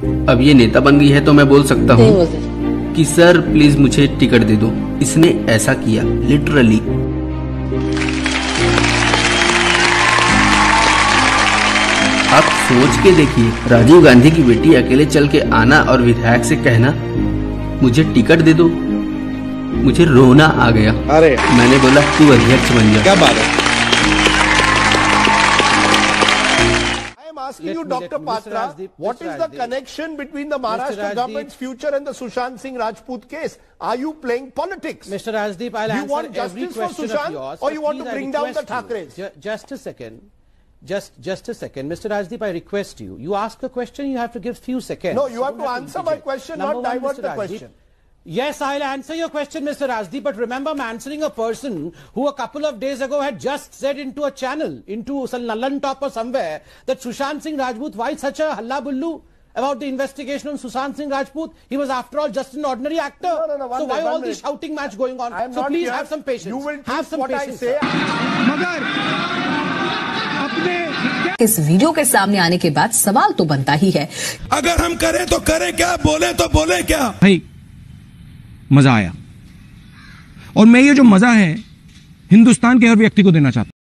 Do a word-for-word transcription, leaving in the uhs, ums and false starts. अब ये नेता बन गई है तो मैं बोल सकता हूँ कि सर प्लीज मुझे टिकट दे दो। इसने ऐसा किया लिटरली। आप सोच के देखिए, राजीव गांधी की बेटी अकेले चल के आना और विधायक से कहना मुझे टिकट दे दो, मुझे रोना आ गया। अरे मैंने बोला तू अध्यक्ष बन जा। क्या बात है। Asking you, Doctor Patra, what is the connection between the Maharashtra government's future and the Sushant Singh Rajput case? Are you playing politics? Mister Rajdeep, I'll answer every question of yours, or you want to bring down the Thakres? Just a second, just just a second, Mister Rajdeep, I request you. You ask a question, you have to give few seconds. No, you have to answer my question, not divert the question. Yes, I'll answer your question, Mister Rajdeep, but remember I'm answering a person who a couple of days ago had just said into a channel, into some Nalan top or somewhere, that Sushant Singh Rajput, why such a hallabullu about the investigation on Sushant Singh Rajput? He was after all just an ordinary actor. No, no, no, one so why all this shouting match going on? I am so not please here. Have some patience. You will have some what patience. I say. Magar, apne... इस video के सामने आने के बाद सवाल तो बनता ही है, अगर हम करें तो करें क्या, बोले तो बोले क्या। भाई मजा आया, और मैं ये जो मजा है हिंदुस्तान के हर व्यक्ति को देना चाहता हूं।